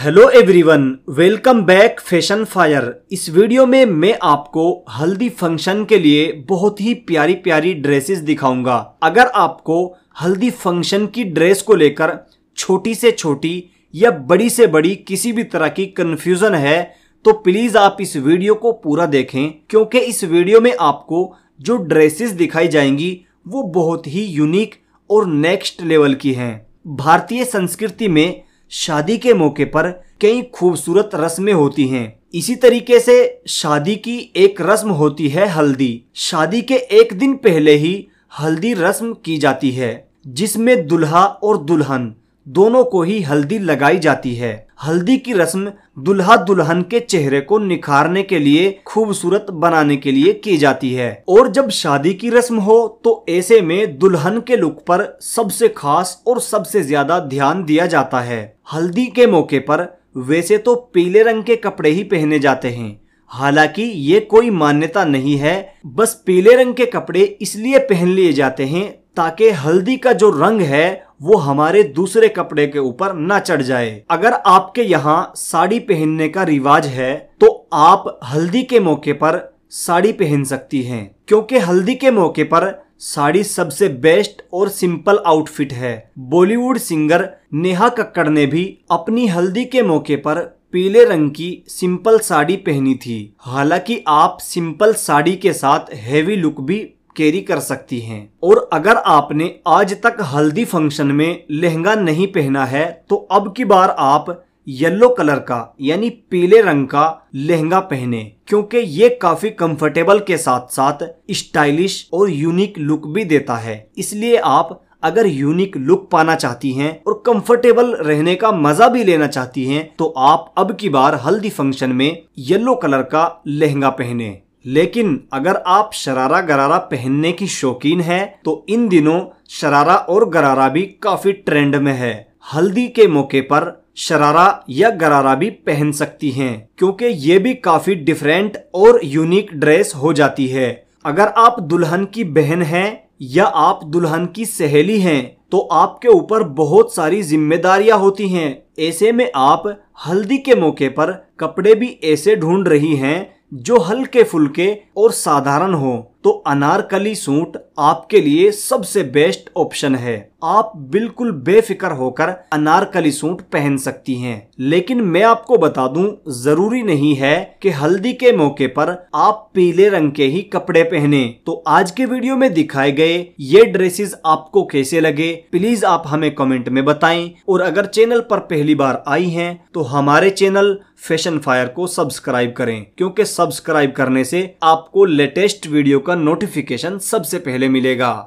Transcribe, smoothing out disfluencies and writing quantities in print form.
Hello everyone, welcome back fashion fire. इस video में मैं आपको हल्दी फंक्शन के लिए बहुत ही प्यारी प्यारी ड्रेसेस दिखाऊंगा। अगर आपको हल्दी फंक्शन की ड्रेस को लेकर छोटी से छोटी या बड़ी से बड़ी किसी भी तरह की कन्फ्यूजन है तो प्लीज़ आप इस वीडियो को पूरा देखें, क्योंकि इस वीडियो में आपको जो ड्रेसेस दिखाई जाएंगी वो बहुत ही यूनिक और नेक्स्ट लेवल की हैं। भारतीय संस्कृति में शादी के मौके पर कई खूबसूरत रस्में होती हैं। इसी तरीके से शादी की एक रस्म होती है हल्दी। शादी के एक दिन पहले ही हल्दी रस्म की जाती है, जिसमें दुल्हा और दुल्हन दोनों को ही हल्दी लगाई जाती है। हल्दी की रस्म दुल्हा दुल्हन के चेहरे को निखारने के लिए, खूबसूरत बनाने के लिए की जाती है। और जब शादी की रस्म हो तो ऐसे में दुल्हन के लुक पर सबसे खास और सबसे ज्यादा ध्यान दिया जाता है। हल्दी के मौके पर वैसे तो पीले रंग के कपड़े ही पहने जाते हैं, हालांकि ये कोई मान्यता नहीं है, बस पीले रंग के कपड़े इसलिए पहन लिए जाते हैं ताकि हल्दी का जो रंग है वो हमारे दूसरे कपड़े के ऊपर ना चढ़ जाए। अगर आपके यहाँ साड़ी पहनने का रिवाज है तो आप हल्दी के मौके पर साड़ी पहन सकती हैं, क्योंकि हल्दी के मौके पर साड़ी सबसे बेस्ट और सिंपल आउटफिट है। बॉलीवुड सिंगर नेहा कक्कड़ ने भी अपनी हल्दी के मौके पर पीले रंग की सिंपल साड़ी पहनी थी। हालांकि आप सिंपल साड़ी के साथ हैवी लुक भी कैरी कर सकती हैं। और अगर आपने आज तक हल्दी फंक्शन में लहंगा नहीं पहना है तो अब की बार आप येलो कलर का यानी पीले रंग का लहंगा पहने, क्योंकि ये काफी कंफर्टेबल के साथ साथ स्टाइलिश और यूनिक लुक भी देता है। इसलिए आप अगर यूनिक लुक पाना चाहती हैं और कंफर्टेबल रहने का मजा भी लेना चाहती हैं तो आप अब की बार हल्दी फंक्शन में येलो कलर का लहंगा पहने। लेकिन अगर आप शरारा गरारा पहनने की शौकीन है तो इन दिनों शरारा और गरारा भी काफी ट्रेंड में है। हल्दी के मौके पर शरारा या गरारा भी पहन सकती हैं, क्योंकि ये भी काफी डिफरेंट और यूनिक ड्रेस हो जाती है। अगर आप दुल्हन की बहन हैं या आप दुल्हन की सहेली हैं तो आपके ऊपर बहुत सारी जिम्मेदारियां होती हैं। ऐसे में आप हल्दी के मौके पर कपड़े भी ऐसे ढूंढ रही हैं जो हल्के फुल्के और साधारण हो तो अनारकली सूट आपके लिए सबसे बेस्ट ऑप्शन है। आप बिल्कुल बेफिक्र होकर अनारकली सूट पहन सकती हैं। लेकिन मैं आपको बता दूं, जरूरी नहीं है कि हल्दी के मौके पर आप पीले रंग के ही कपड़े पहने। तो आज के वीडियो में दिखाए गए ये ड्रेसेस आपको कैसे लगे प्लीज आप हमें कमेंट में बताएं। और अगर चैनल पर पहली बार आई हैं तो हमारे चैनल फैशन फायर को सब्सक्राइब करें, क्योंकि सब्सक्राइब करने से आपको लेटेस्ट वीडियो का नोटिफिकेशन सबसे पहले मिलेगा।